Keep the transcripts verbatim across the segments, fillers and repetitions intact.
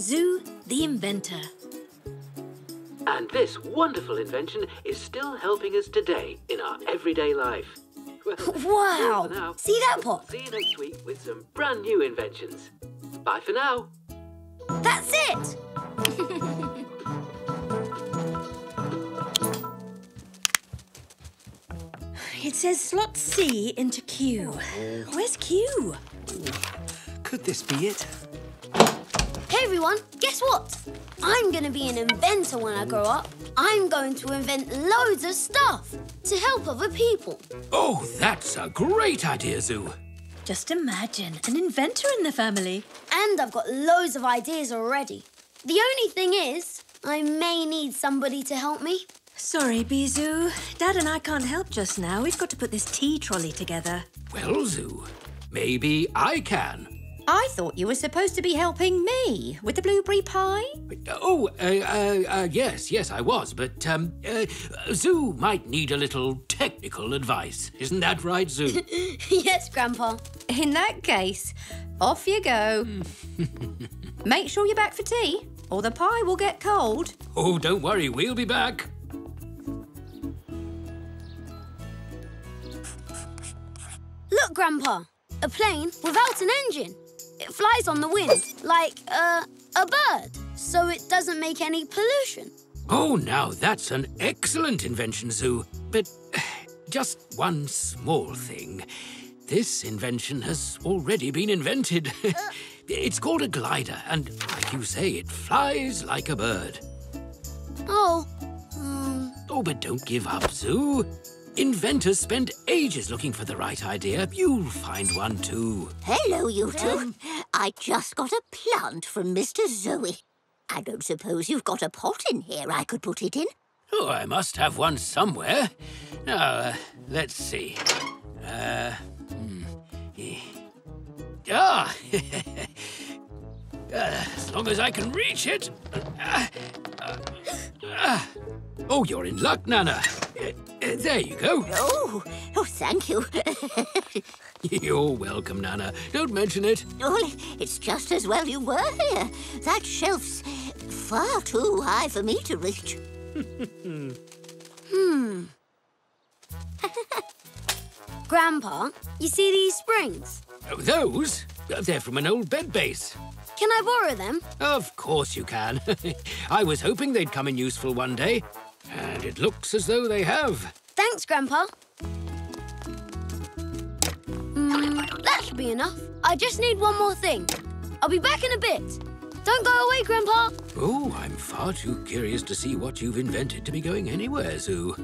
Zou, the inventor. And this wonderful invention is still helping us today in our everyday life. Well, wow! See that, Poc? See you next week with some brand new inventions. Bye for now. That's it! It says slot C into Q. Where's Q? Could this be it? Hey everyone, guess what? I'm going to be an inventor when I grow up. I'm going to invent loads of stuff to help other people. Oh, that's a great idea, Zou. Just imagine, an inventor in the family. And I've got loads of ideas already. The only thing is, I may need somebody to help me. Sorry, Bizu. Dad and I can't help just now. We've got to put this tea trolley together. Well, Zou, maybe I can. I thought you were supposed to be helping me with the blueberry pie. Oh, uh, uh, uh, yes, yes, I was. But um, uh, Zou might need a little technical advice. Isn't that right, Zou? Yes, Grandpa. In that case, off you go. Make sure you're back for tea, or the pie will get cold. Oh, don't worry, we'll be back. Look, Grandpa, a plane without an engine. It flies on the wind, like uh, a bird, so it doesn't make any pollution. Oh, now that's an excellent invention, Zou. But just one small thing. This invention has already been invented. Uh, it's called a glider, and like you say, it flies like a bird. Oh. Um... Oh, but don't give up, Zou. Inventors spend ages looking for the right idea. You'll find one too. Hello, you two. I just got a plant from Mister Zoe. I don't suppose you've got a pot in here I could put it in. Oh, I must have one somewhere. Now, uh, let's see. Uh, hmm. Ah! Uh, as long as I can reach it. Uh, uh, uh. Oh, you're in luck, Nana. Uh, uh, there you go. Oh, oh, thank you. You're welcome, Nana. Don't mention it. Well, it's just as well you were here. That shelf's far too high for me to reach. hmm. Grandpa, you see these springs? Oh, those? They're from an old bed base. Can I borrow them? Of course you can. I was hoping they'd come in useful one day. And it looks as though they have. Thanks, Grandpa. Mm, that should be enough. I just need one more thing. I'll be back in a bit. Don't go away, Grandpa. Oh, I'm far too curious to see what you've invented to be going anywhere, Zou.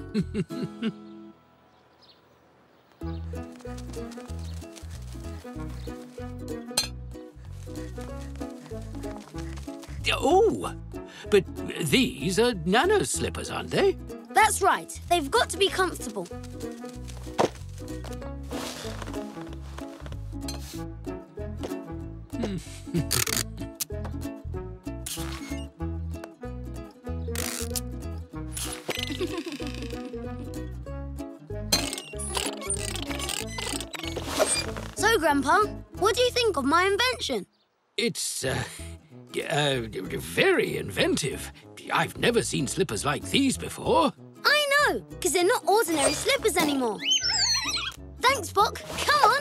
Oh, but these are Nana's slippers, aren't they? That's right. They've got to be comfortable. So, Grandpa, what do you think of my invention? It's, uh... Uh, very inventive. I've never seen slippers like these before. I know, because they're not ordinary slippers anymore. Thanks, Bok. Come on.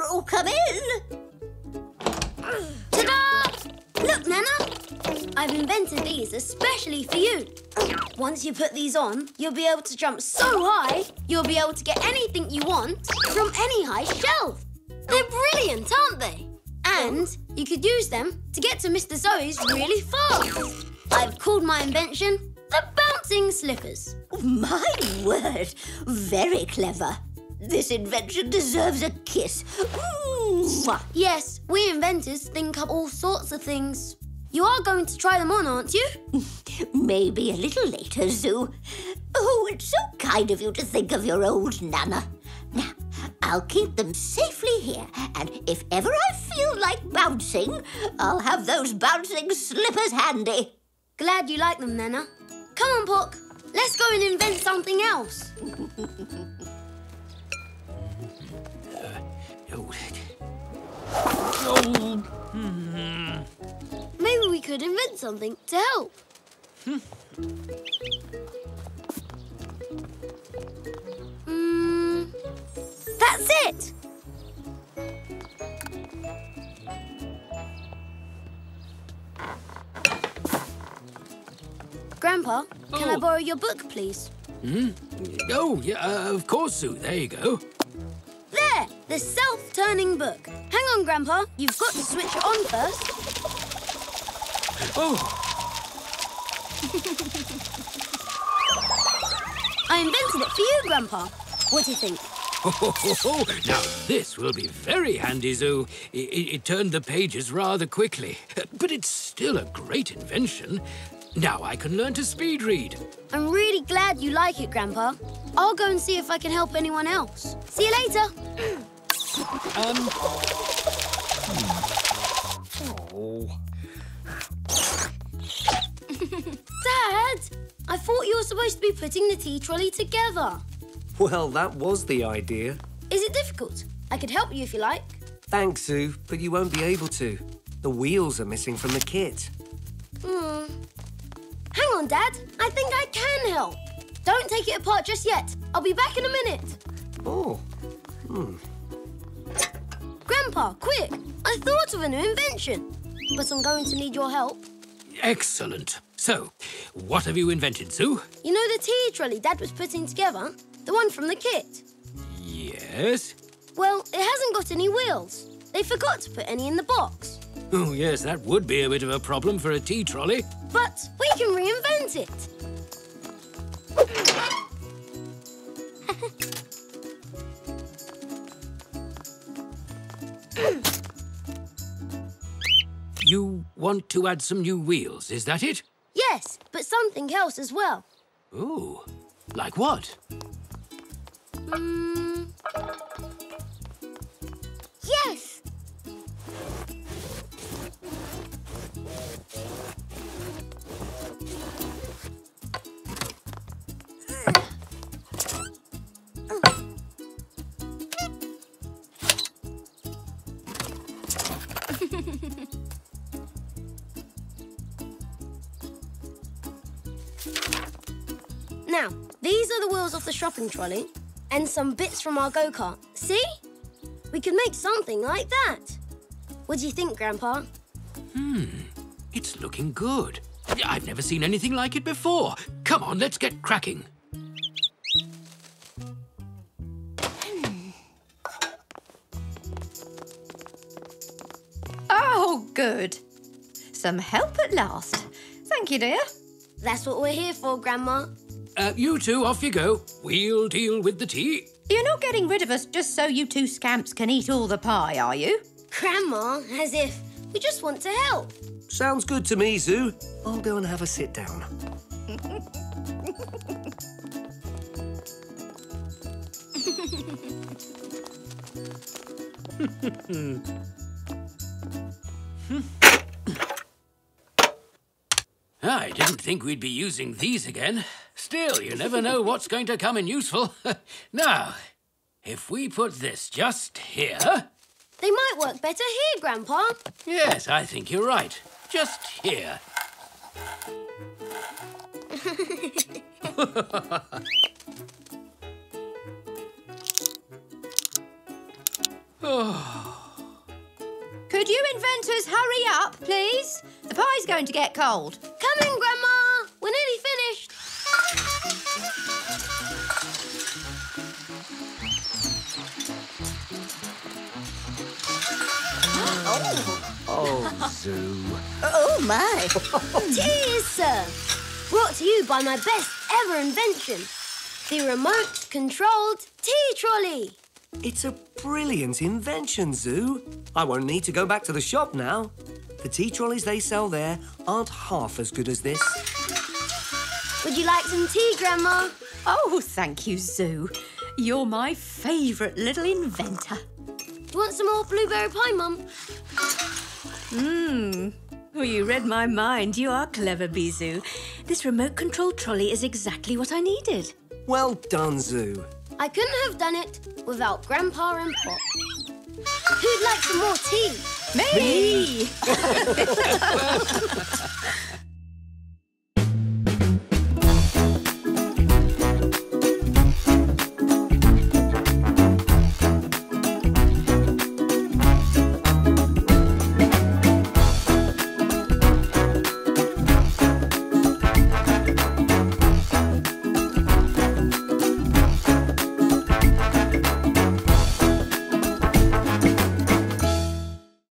Oh, come in. Ta-da! Look, Nana. I've invented these especially for you. Once you put these on, you'll be able to jump so high, you'll be able to get anything you want from any high shelf. They're brilliant, aren't they? And you could use them to get to Mister Zoe's really fast. I've called my invention the Bouncing Slippers. My word, very clever. This invention deserves a kiss. Yes, we inventors think up all sorts of things. You are going to try them on, aren't you? Maybe a little later, Zou. Oh, it's so kind of you to think of your old Nana. Now, I'll keep them safely here, and if ever I feel like bouncing, I'll have those bouncing slippers handy. Glad you like them, Nana. Come on, Poc. Let's go and invent something else. Maybe we could invent something to help. Mm, that's it! Grandpa, can oh. I borrow your book, please? Mm-hmm. Oh, yeah, uh, of course, Sue. There you go. There! The self-turning book. Hang on, Grandpa. You've got to switch it on first. Oh! I invented it for you, Grandpa. What do you think? Oh, ho, ho, ho. Now, this will be very handy, Zou. It, it, it turned the pages rather quickly. But it's still a great invention. Now I can learn to speed read. I'm really glad you like it, Grandpa. I'll go and see if I can help anyone else. See you later. um... Oh... Dad, I thought you were supposed to be putting the tea trolley together. Well, that was the idea. Is it difficult? I could help you if you like. Thanks, Zou, but you won't be able to. The wheels are missing from the kit. Hmm. Hang on, Dad. I think I can help. Don't take it apart just yet. I'll be back in a minute. Oh. Hmm. Grandpa, quick. I thought of a new invention. But I'm going to need your help. Excellent. So, what have you invented, Zou? You know the tea trolley Dad was putting together? The one from the kit? Yes? Well, it hasn't got any wheels. They forgot to put any in the box. Oh, yes, that would be a bit of a problem for a tea trolley. But we can reinvent it. You want to add some new wheels, is that it? Yes, but something else as well. Ooh, like what? Mm. Yes! Now, these are the wheels off the shopping trolley and some bits from our go-kart. See? We could make something like that. What do you think, Grandpa? Hmm, it's looking good. I've never seen anything like it before. Come on, let's get cracking. Oh, good. Some help at last. Thank you, dear. That's what we're here for, Grandma. Uh, you two, off you go. We'll deal with the tea. You're not getting rid of us just so you two scamps can eat all the pie, are you? Grandma, as if. We just want to help. Sounds good to me, Zou. I'll go and have a sit down. I didn't think we'd be using these again. Still, you never know what's going to come in useful. Now, if we put this just here... They might work better here, Grandpa. Yes, I think you're right. Just here. Could you inventors hurry up, please? The pie's going to get cold. Come in, Grandma. We're nearly finished. Oh, Zou. Oh, my. Cheers, sir. Brought to you by my best ever invention, the remote-controlled tea trolley. It's a brilliant invention, Zou. I won't need to go back to the shop now. The tea trolleys they sell there aren't half as good as this. Would you like some tea, Grandma? Oh, thank you, Zou. You're my favourite little inventor. Do you want some more blueberry pie, Mum? Mmm. Well, you read my mind. You are clever, Bizu. This remote-controlled trolley is exactly what I needed. Well done, Zou. I couldn't have done it without Grandpa and Poc. Who'd like some more tea? Me! Me.